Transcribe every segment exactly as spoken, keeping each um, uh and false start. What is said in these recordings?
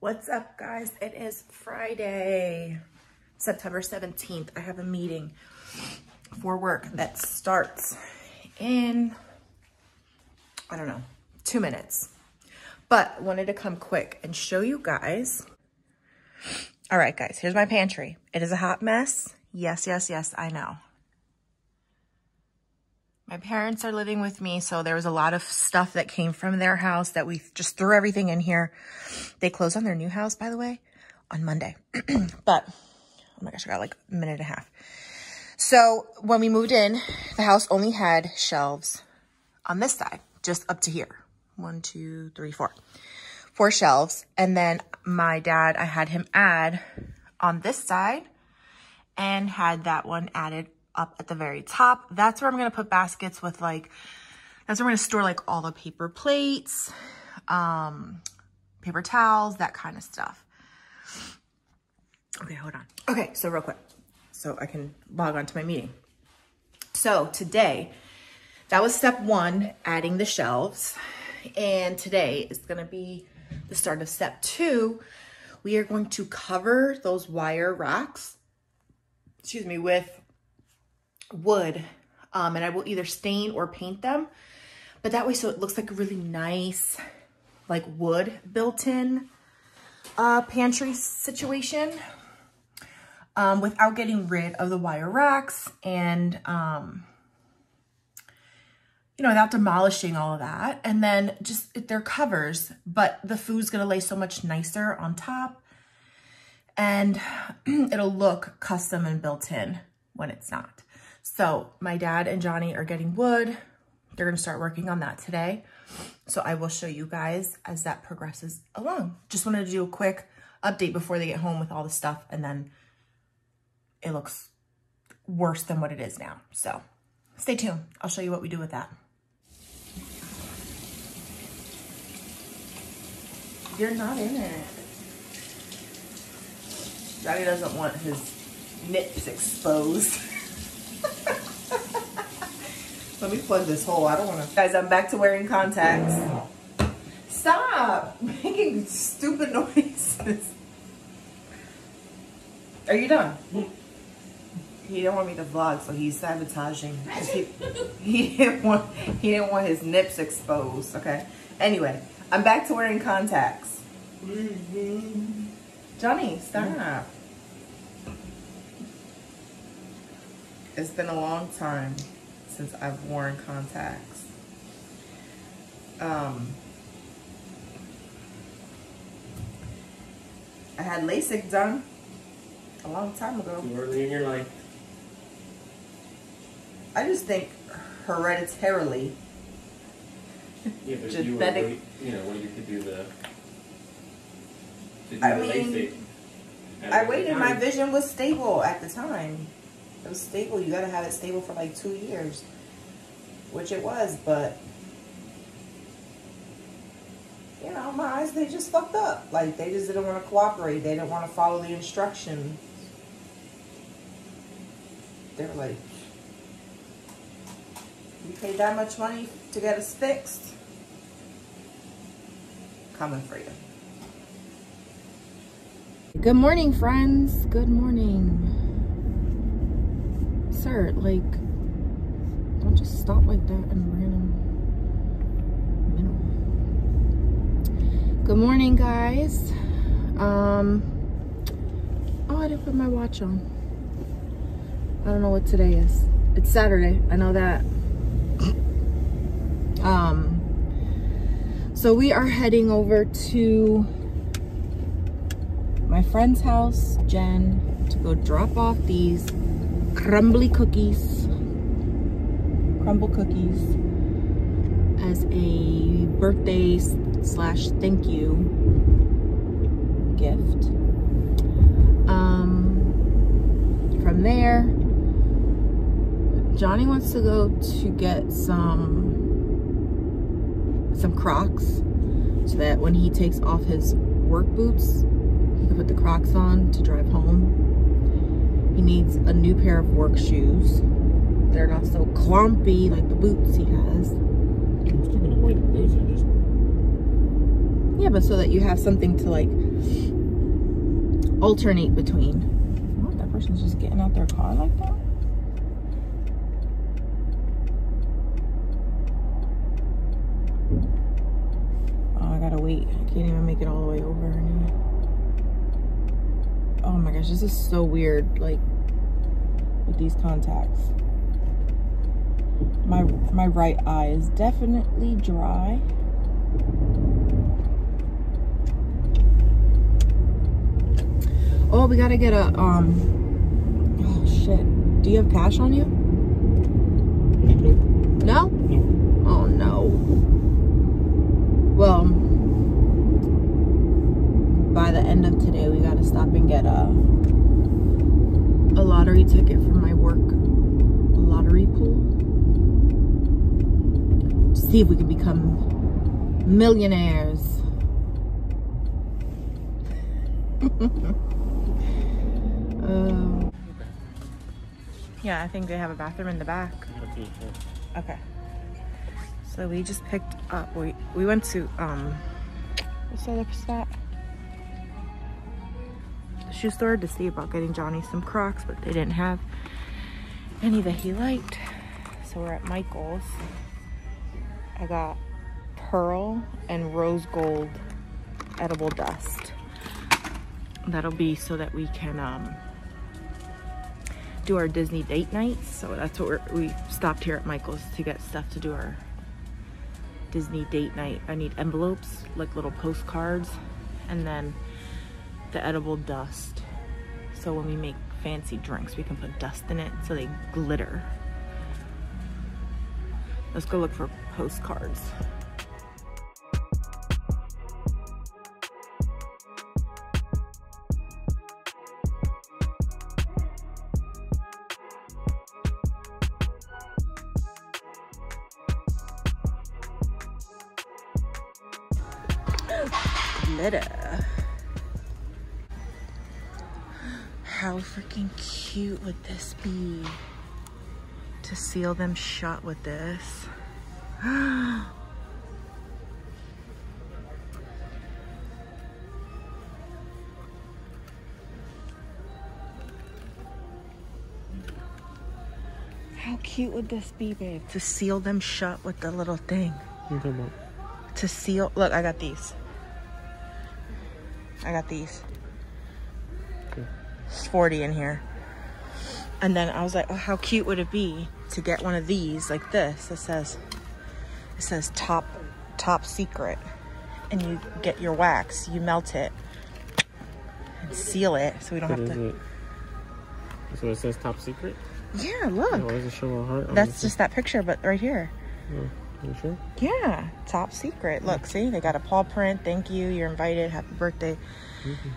What's up, guys? It is Friday, September seventeenth. I have a meeting for work that starts in, I don't know, two minutes. But I wanted to come quick and show you guys. All right, guys, here's my pantry. It is a hot mess. Yes, yes, yes, I know. My parents are living with me, so there was a lot of stuff that came from their house that we just threw everything in here. They close on their new house, by the way, on Monday. But, oh my gosh, I got like a minute and a half. So when we moved in, the house only had shelves on this side, just up to here. One, two, three, four. Four shelves. And then my dad, I had him add on this side and had that one added up at the very top. That's where I'm going to put baskets with like, that's where I'm going to store like all the paper plates, um, paper towels, that kind of stuff. Okay, hold on. Okay, so real quick, so I can log on to my meeting. So today, that was step one, adding the shelves. And today is going to be the start of step two. We are going to cover those wire racks, excuse me, with wood, um, and I will either stain or paint them, but that way so it looks like a really nice like wood built-in uh, pantry situation um, without getting rid of the wire racks and um, you know, without demolishing all of that. And then just they're covers, but the food's gonna lay so much nicer on top and it'll look custom and built-in when it's not. So my dad and Johnny are getting wood. They're gonna start working on that today. So I will show you guys as that progresses along. Just wanted to do a quick update before they get home with all the stuff, and then it looks worse than what it is now. So stay tuned. I'll show you what we do with that. You're not in it. Johnny doesn't want his nips exposed. Let me plug this hole. I don't want to. Guys, I'm back to wearing contacts. Stop making stupid noises. Are you done? He don't want me to vlog, so he's sabotaging. He, he didn't want. He didn't want his nips exposed. Okay. Anyway, I'm back to wearing contacts. Johnny, stop. It's been a long time since I've worn contacts. Um, I had LASIK done a long time ago. Too early in your life. I just think hereditarily. Yeah, but genetic, you were really, you know, when you could do the, do I the mean, LASIK. I waited. My vision was stable at the time. It was stable. You gotta have it stable for like two years, which it was, but you know, my eyes, they just fucked up. Like, they just didn't want to cooperate. They didn't want to follow the instructions. They were like, you paid that much money to get us fixed? Coming for you. Good morning, friends. Good morning. Sir, like, don't just stop like that and random. Good morning, guys. Um, oh, I didn't put my watch on. I don't know what today is. It's Saturday. I know that. Um, so we are heading over to my friend's house, Jen, to go drop off these crumbly cookies, crumble cookies, as a birthday slash thank you gift. Um, from there, Johnny wants to go to get some, some Crocs, so that when he takes off his work boots, he can put the Crocs on to drive home. He needs a new pair of work shoes. They're not so clumpy like the boots he has. I'm still gonna wear the boots. I just Yeah, but so that you have something to like alternate between. What, that person's just getting out their car like that? Oh, I gotta wait. I can't even make it all the way over anyway. Oh my gosh, this is so weird, like, with these contacts. My, my right eye is definitely dry. Oh, we gotta get a, um, oh shit. Do you have cash on you? No? No. Oh no. Well, by the end of today, we gotta stop and get a, a lottery ticket for my work lottery pool. See if we can become millionaires. Um, yeah, I think they have a bathroom in the back. Okay. So we just picked up, we, we went to, um, what's the other spot? The shoe store to see about getting Johnny some Crocs, but they didn't have any that he liked. So we're at Michael's. I got pearl and rose gold edible dust. That'll be so that we can, um, do our Disney date nights. So that's what we're, we stopped here at Michael's to get stuff to do our Disney date night. I need envelopes, like little postcards, and then the edible dust. So when we make fancy drinks, we can put dust in it so they glitter. Let's go look for postcards. Glitter. How freaking cute would this be to seal them shut with this? How cute would this be, babe? To seal them shut with the little thing. You come on. To seal, look, I got these. I got these. Okay. It's forty in here. And then I was like, oh, how cute would it be to get one of these like this that says, it says top, top secret. And you get your wax, you melt it and seal it so we don't what have to. It? So it says top secret? Yeah, look. Oh, why does it show a heart? That's just that picture, but right here. Oh. You sure? Yeah, top secret. Look, see, they got a paw print. Thank you. You're invited. Happy birthday. Mm-hmm.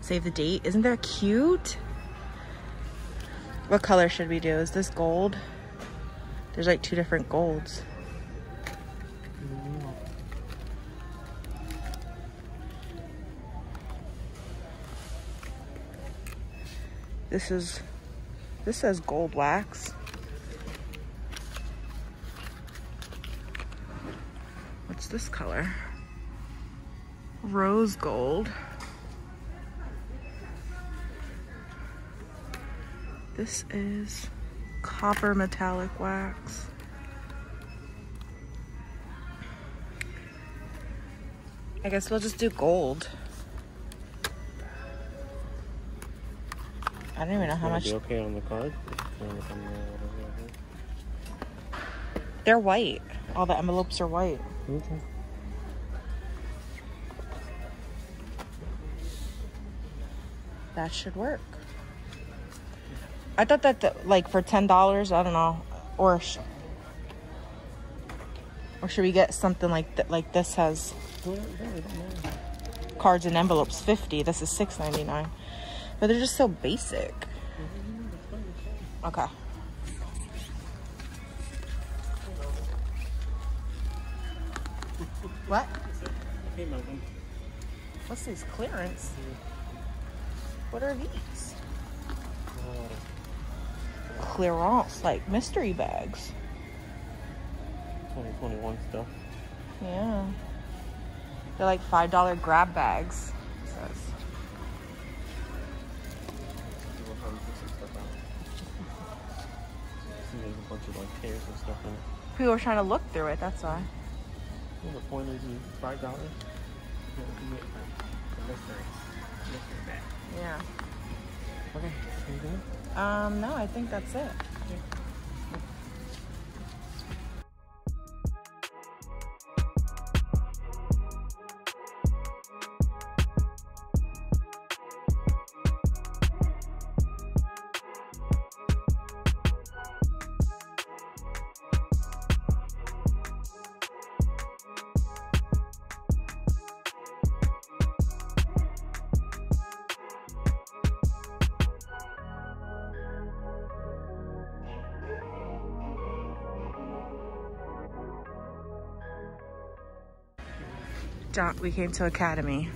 Save the date. Isn't that cute? What color should we do? Is this gold? There's like two different golds. Mm-hmm. This is, this says gold wax. This color, rose gold. This is copper metallic wax. I guess we'll just do gold. I don't even know how much. Be okay on the card. They're white. All the envelopes are white. Okay. That should work. I thought that the, like for ten dollars, I don't know, or sh or should we get something like that? Like this has cards and envelopes fifty. This is six ninety-nine, but they're just so basic. Okay. What? What's this clearance? What are these? Uh, clearance, like mystery bags. twenty twenty-one stuff. Yeah. They're like five dollar grab bags. It says. There's a bunch of like tears and stuff in it. People were trying to look through it, that's why. Well, the point is five dollars. Yeah. Okay, anything else? Um, no, I think that's it. Yeah. We came to Academy.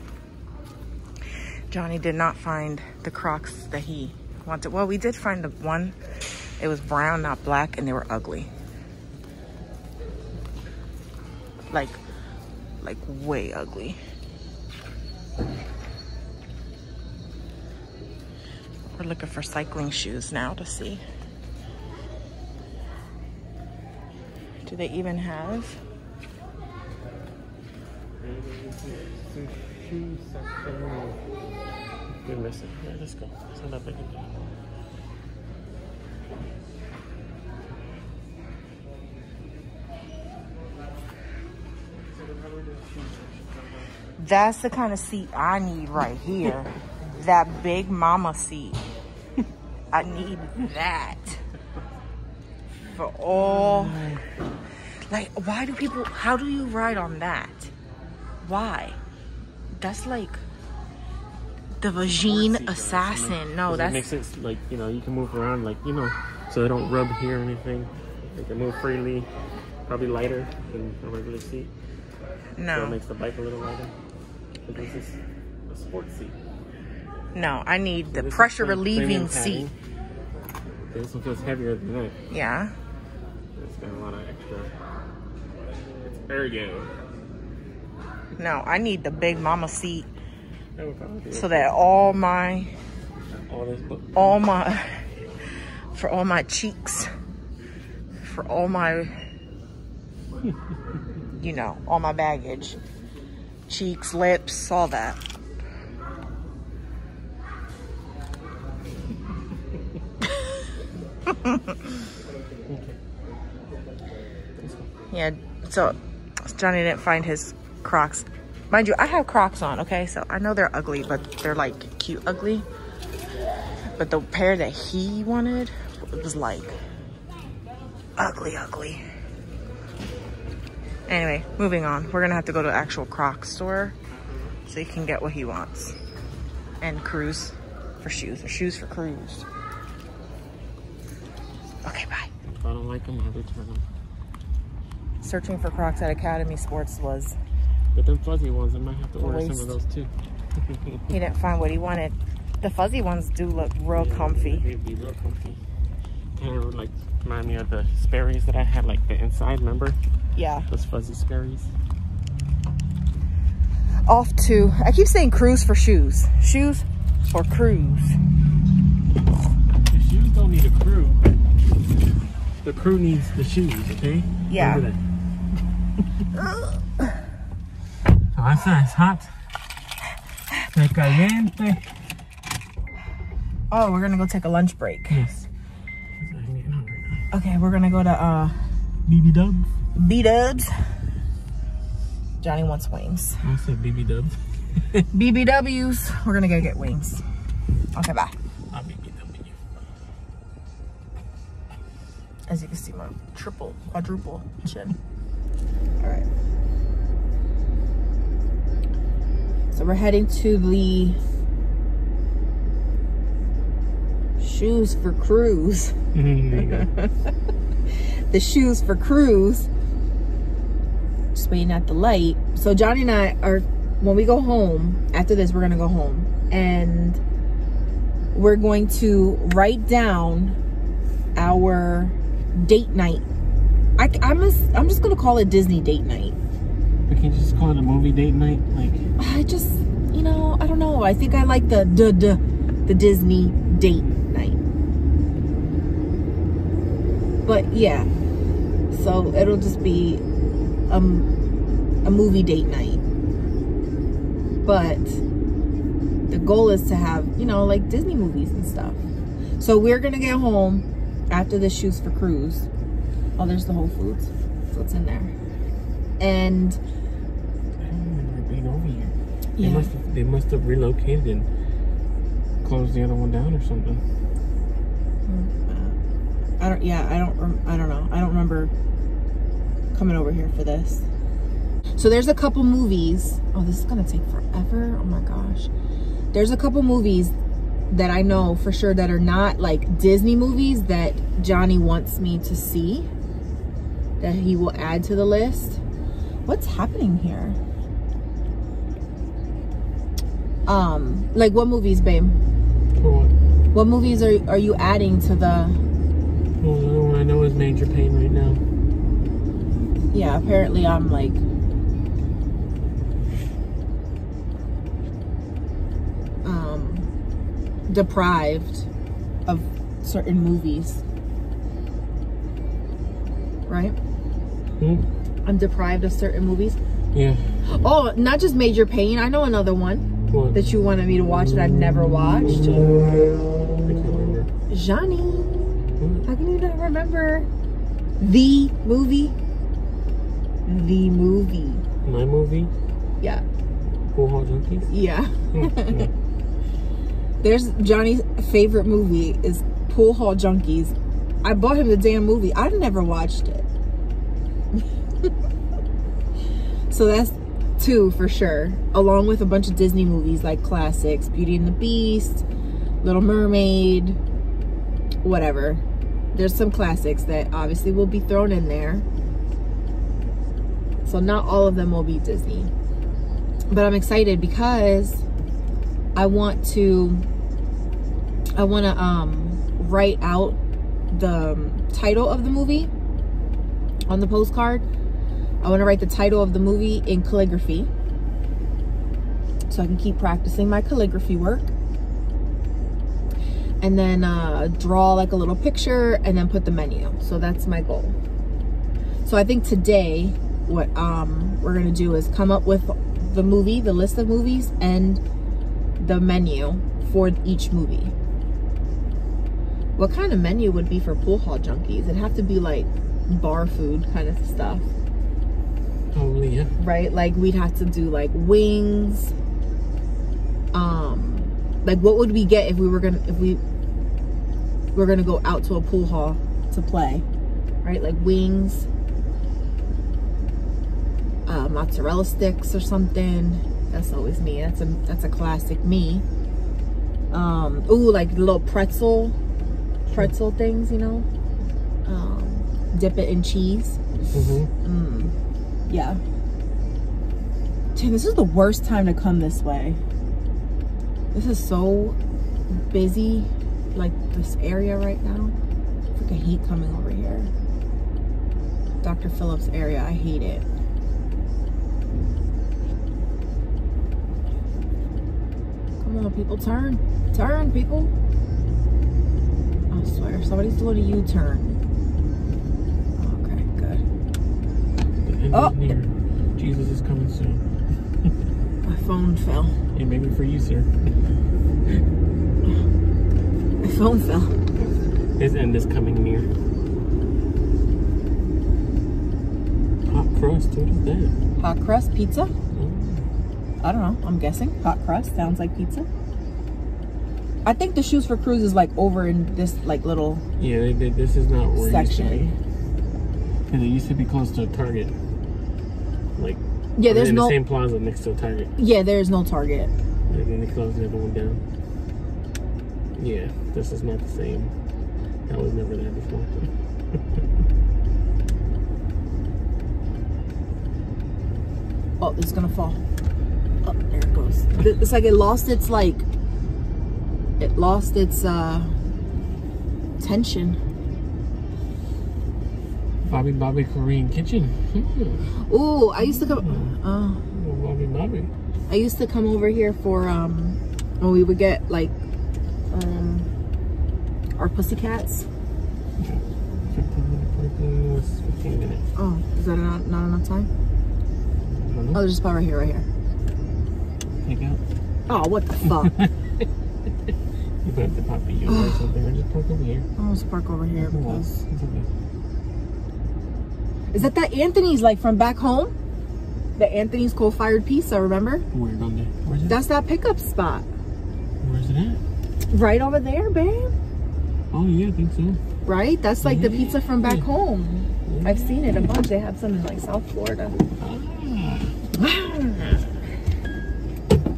Johnny did not find the Crocs that he wanted. Well, we did find the one. It was brown, not black, and they were ugly. Like, like way ugly. We're looking for cycling shoes now to see. Do they even have? Shoe section. We're missing. Yeah, let's go. It's not that big. That's the kind of seat I need right here. That big mama seat. I need that for all. Like, why do people? How do you ride on that? Why? That's like the vagine assassin. No, that's... It makes it like, you know, you can move around like, you know, so they don't rub here or anything. They can move freely. Probably lighter than a regular seat. No. So it makes the bike a little lighter. But this is a sports seat. No, I need the pressure relieving seat. This one feels heavier than that. Yeah. It's got a lot of extra... It's ergo. No, I need the big mama seat so that all my, all my, for all my cheeks, for all my, you know, all my baggage, cheeks, lips, all that. Yeah, so Johnny didn't find his Crocs. Mind you, I have Crocs on, okay? So I know they're ugly, but they're like cute ugly. But the pair that he wanted was like ugly, ugly. Anyway, moving on. We're gonna have to go to the actual Crocs store so he can get what he wants. And Cruise for shoes, or shoes for Cruise. Okay, bye. If I don't like them, I return them. Searching for Crocs at Academy Sports was... But them fuzzy ones, I might have to order waste. Some of those too. He didn't find what he wanted. The fuzzy ones do look real yeah, comfy. They'd be real comfy. Kind of like remind me of the Sperry's that I had, like the inside, remember? Yeah. Those fuzzy Sperry's. Off to, I keep saying Cruise for shoes. Shoes for Cruise. The shoes don't need a crew. The crew needs the shoes, okay? Yeah. Remember that. It's hot. Me caliente. Oh, we're gonna go take a lunch break. Yes. Okay, we're gonna go to uh B B Dubs. B B Dubs. Johnny wants wings. I said B B Dubs. B B W's. We're gonna go get wings. Okay, bye. I'll B B W. As you can see, my triple, quadruple chin. All right. So we're heading to the shoes for Cruise. The shoes for Cruise. Just waiting at the light. So Johnny and I are, when we go home, after this, we're gonna go home. And we're going to write down our date night. I, I'm, just, I'm just gonna call it Disney date night. Can't you just call it a movie date night? Like, I just, you know, I don't know. I think I like the the the, the Disney date night. But yeah, so it'll just be um a movie date night. But the goal is to have, you know, like Disney movies and stuff. So we're gonna get home after the Shoes for Cruise. Oh, there's the Whole Foods. That's what's in there. And I don't remember being over here. Yeah. They must have, they must have relocated and closed the other one down or something. Uh, I don't. Yeah, I don't. I don't know. I don't remember coming over here for this. So there's a couple movies. Oh, this is gonna take forever. Oh my gosh. There's a couple movies that I know for sure that are not like Disney movies that Johnny wants me to see, that he will add to the list. What's happening here? Um, like what movies, babe? What? What movies are are you adding to the? Well, the only one I know is Major Pain right now. Yeah, apparently I'm like. Um, deprived of certain movies, right? Mm-hmm. I'm deprived of certain movies. Yeah. Oh, not just Major Pain. I know another one. What? That you wanted me to watch that I've never watched. I can't remember. Johnny. What? How can you not remember? The movie. The movie. My movie? Yeah. Pool Hall Junkies? Yeah. Yeah. There's Johnny's favorite movie is Pool Hall Junkies. I bought him the damn movie. I've never watched it. So that's two for sure, along with a bunch of Disney movies like classics, Beauty and the Beast, Little Mermaid, whatever. There's some classics that obviously will be thrown in there. So not all of them will be Disney. But I'm excited because I want to I want to um write out the um, title of the movie on the postcard. I want to write the title of the movie in calligraphy so I can keep practicing my calligraphy work, and then uh, draw like a little picture and then put the menu. So that's my goal. So I think today what um, we're going to do is come up with the movie, the list of movies, and the menu for each movie. What kind of menu would be for Pool Hall Junkies? It'd have to be like bar food kind of stuff. Oh, yeah. Right? Like, we'd have to do, like, wings. Um, like, what would we get if we were gonna, if we were gonna go out to a pool hall to play? Right? Like, wings. Uh, mozzarella sticks or something. That's always me. That's a, that's a classic me. Um, ooh, like, little pretzel, pretzel things, you know? Um, dip it in cheese. Mm-hmm. Mm. Yeah. Dude, this is the worst time to come this way. This is so busy, like this area right now. I freaking hate coming over here. Doctor Phillips area, I hate it. Come on, people, turn. Turn, people. I swear, somebody's doing a U-turn. Oh, Jesus is coming soon. My phone fell. Yeah, maybe for you, sir. My phone fell. His end is coming near. Hot crust, what is that? Hot crust pizza? Mm. I don't know, I'm guessing. Hot crust sounds like pizza. I think the Shoes for Cruise is like over in this like little yeah, they, they, this is not where section. It used to be. Because it used to be close to a Target. Like, yeah, there's in no the same plaza next to a Target. Yeah, there's no Target. And then they closed the other one down. Yeah, this is not the same. I was never there before. Oh, it's gonna fall. Oh, there it goes. It's like it lost its like. It lost its uh tension. Bobby Bobby Korean kitchen. Hmm. Ooh, I used to come. Oh. Bobby Bobby. I used to come over here for um when we would get like um our pussycats. Okay. fifteen minutes. Oh, is that not, not enough time? Oh, there's a spot right here, right here. Take out. Oh, what the fuck? You better have to pop the U or something, or just park over here. I'll just park over here because... Is that that Anthony's, like, from back home? The Anthony's coal-fired pizza, remember? Where on there? Where's it? That's that pickup spot. Where's it at? Right over there, babe. Oh, yeah, I think so. Right? That's, like, yeah. The pizza from back home. Yeah. I've seen it a bunch. They have some in, like, South Florida. Ah.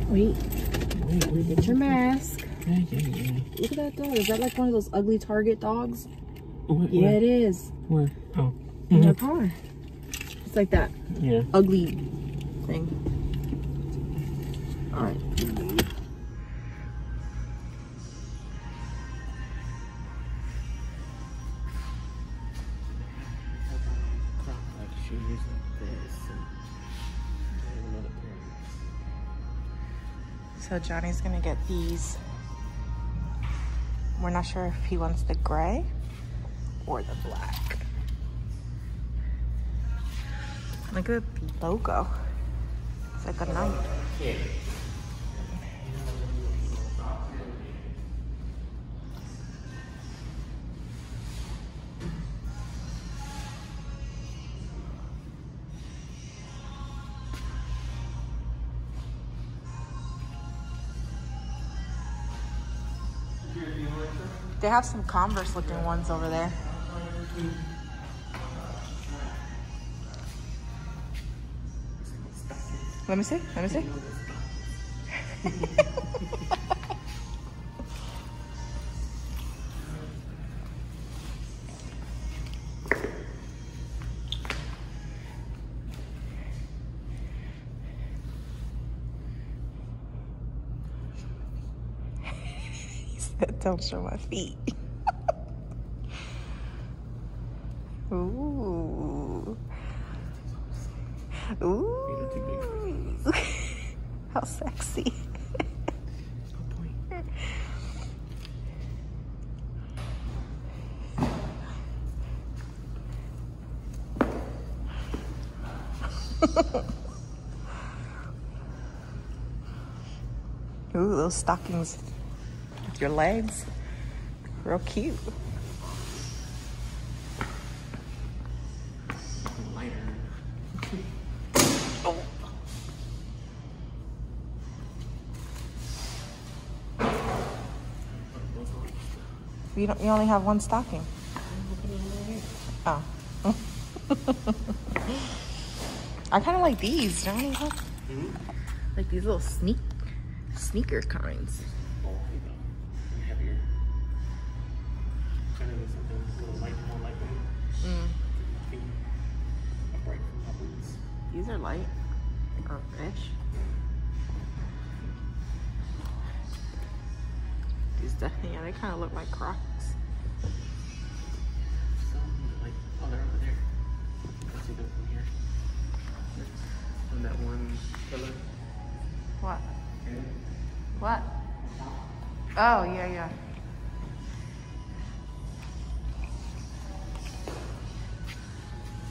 Wait. Wait, wait, get your mask. Yeah, yeah, yeah. Look at that dog. Is that like one of those ugly Target dogs? Where, yeah, where? It is. Where? Oh. In your mm-hmm. car. It's like that. Yeah. Ugly thing. All right. So Johnny's gonna get these. We're not sure if he wants the gray or the black. Look at the logo. It's like a knife. They have some Converse looking ones over there. Let me see, let me see. Don't show my feet. Ooh. Ooh. How sexy. Ooh, those stockings. Your legs, real cute. Lighter. Oh. You don't. You only have one stocking. Oh. I kind of like these. Don't you know? Mm-hmm. Like these little sneak sneaker kinds. These are light or fish. These definitely, yeah, they kind of look like Crocs. Some like, oh, they're over there. Let's see them from here. On that one pillar. What? Okay. What? Oh, yeah, yeah.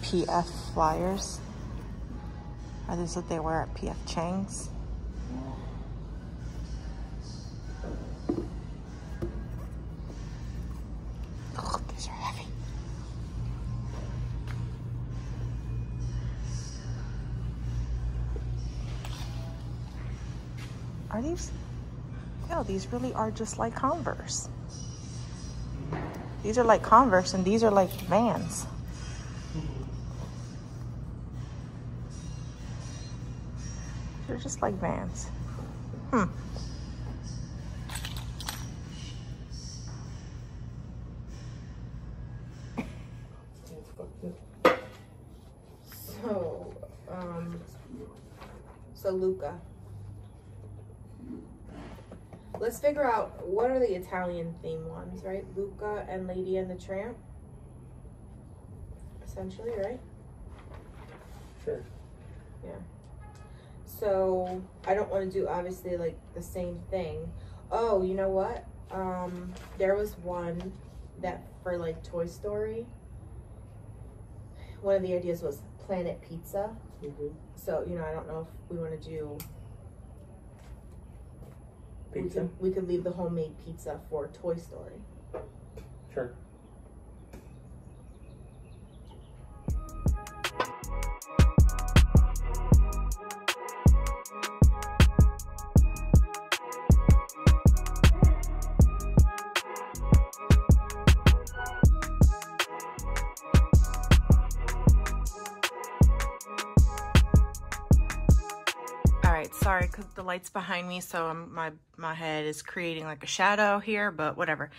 P F Flyers. Are these what they wear at P F Chang's? Oh, these are heavy. Are these? No, these really are just like Converse. These are like Converse and these are like Vans. They're just like Vans. Hmm. So, um, so Luca. Let's figure out what are the Italian theme ones, right? Luca and Lady and the Tramp. essentially, right? Sure. Yeah. So I don't want to do obviously like the same thing. Oh, you know what? Um, there was one that for like Toy Story. One of the ideas was Planet Pizza. Mm-hmm. So you know, I don't know if we want to do pizza. We could, we could leave the homemade pizza for Toy Story. Sure. Sorry, because the light's behind me, so I'm, my, my head is creating like a shadow here, but whatever.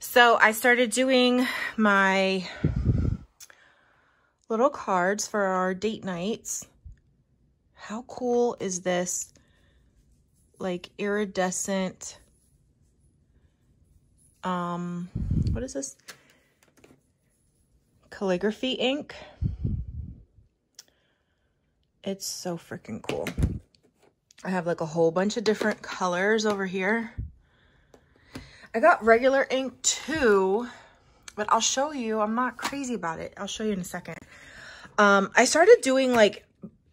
So I started doing my little cards for our date nights. How cool is this, like, iridescent, um, what is this? Calligraphy ink. It's so freaking cool. I have like a whole bunch of different colors over here. I got regular ink too, but I'll show you. I'm not crazy about it. I'll show you in a second. Um, I started doing like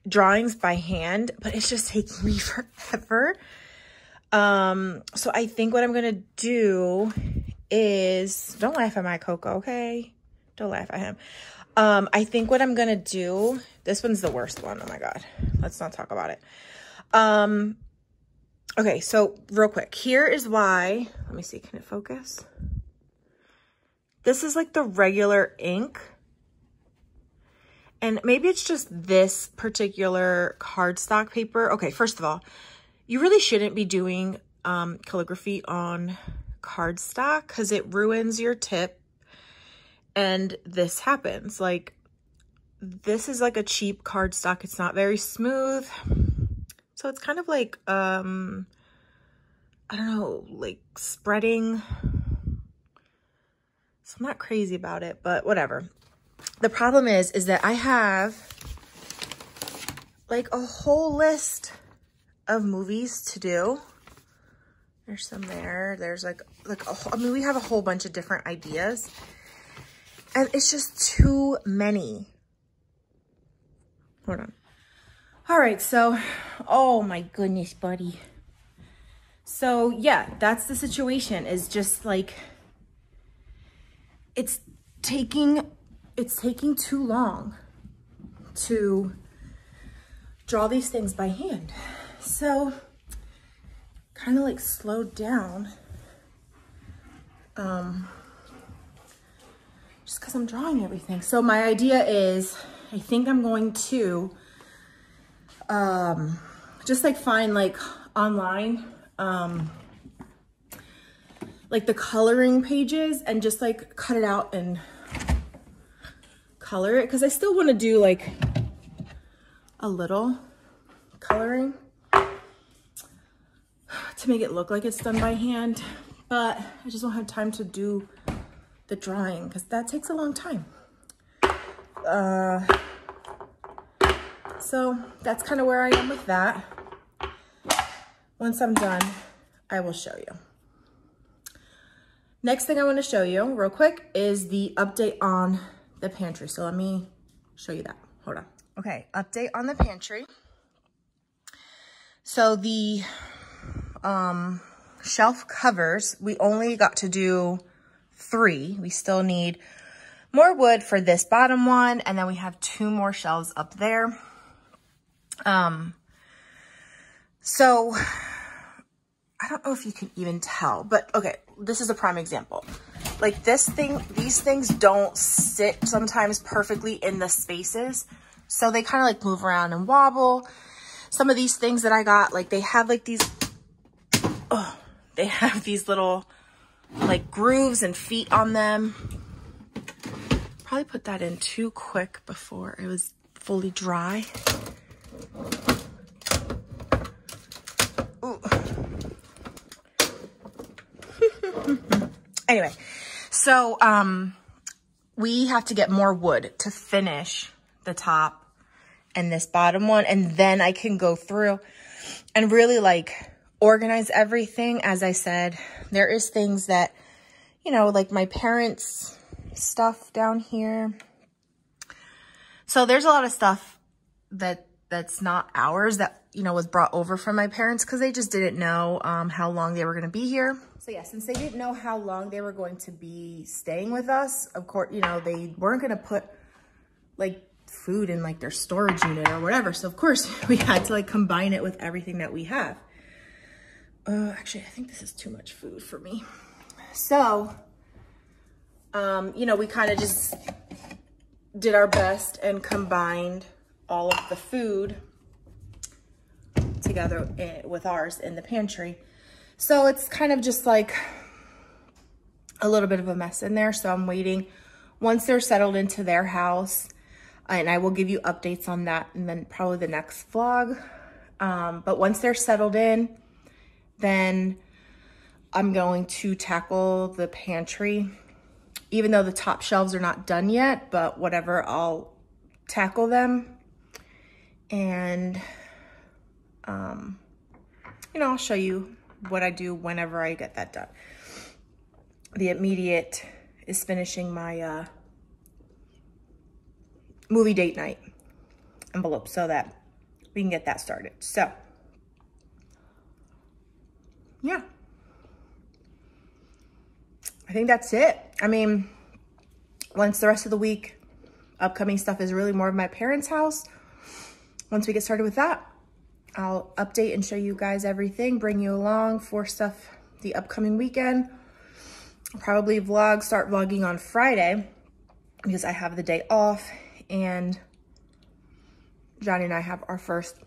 drawings by hand, but it's just taking me forever. Um, so I think what I'm gonna do is, don't laugh at my Coco, okay? Don't laugh at him. Um, I think what I'm gonna do, this one's the worst one. Oh my God, let's not talk about it. Um, okay, so real quick, here is why, let me see, can it focus? This is like the regular ink. And maybe it's just this particular cardstock paper. Okay, first of all, you really shouldn't be doing, um, calligraphy on cardstock because it ruins your tip. And this happens, like, this is like a cheap cardstock. It's not very smooth. So it's kind of like, um, I don't know, like spreading. So I'm not crazy about it, but whatever. The problem is, is that I have like a whole list of movies to do. There's some there. There's like, like a whole, I mean, we have a whole bunch of different ideas and it's just too many. Hold on. All right, so, oh my goodness, buddy. So yeah, that's the situation, is just like, it's taking, it's taking too long to draw these things by hand. So kind of like slowed down, um, just cause I'm drawing everything. So my idea is, I think I'm going to, um, just like find like online, um, like the coloring pages and just like cut it out and color it. Cause I still want to do like a little coloring to make it look like it's done by hand, but I just don't have time to do the drawing cause that takes a long time. Uh, So that's kind of where I am with that. Once I'm done, I will show you. Next thing I want to show you real quick is the update on the pantry. So let me show you that. Hold on. Okay, update on the pantry. So the um, shelf covers, we only got to do three. We still need more wood for this bottom one. And then we have two more shelves up there. Um, so I don't know if you can even tell, but okay, this is a prime example. Like this thing, these things don't sit sometimes perfectly in the spaces. So they kind of like move around and wobble. Some of these things that I got, like they have like these, oh, they have these little like grooves and feet on them. Probably put that in too quick before it was fully dry. Ooh. Anyway, so um, we have to get more wood to finish the top and this bottom one. And then I can go through and really like organize everything. As I said, there is things that, you know, like my parents' stuff down here. So there's a lot of stuff that that's not ours that, you know, was brought over from my parents because they just didn't know um, how long they were going to be here. So yeah, since they didn't know how long they were going to be staying with us, of course, you know, they weren't going to put like food in like their storage unit or whatever. So of course we had to like combine it with everything that we have. Uh, actually, I think this is too much food for me. So, um, you know, we kind of just did our best and combined all of the food together with ours in the pantry. So it's kind of just like a little bit of a mess in there. So I'm waiting once they're settled into their house, and I will give you updates on that and then probably the next vlog. Um, but once they're settled in, then I'm going to tackle the pantry, even though the top shelves are not done yet, but whatever, I'll tackle them. And, um, you know, I'll show you what I do whenever I get that done. The immediate is finishing my uh, movie date night envelope so that we can get that started. So, yeah. I think that's it. I mean, once the rest of the week, upcoming stuff is really more of my parents' house. Once we get started with that, I'll update and show you guys everything, bring you along for stuff the upcoming weekend. I'll probably vlog, start vlogging on Friday because I have the day off and Johnny and I have our first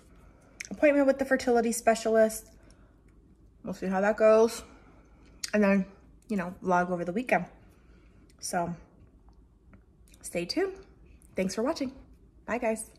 appointment with the fertility specialist. We'll see how that goes. And then, you know, vlog over the weekend. So stay tuned. Thanks for watching. Bye guys.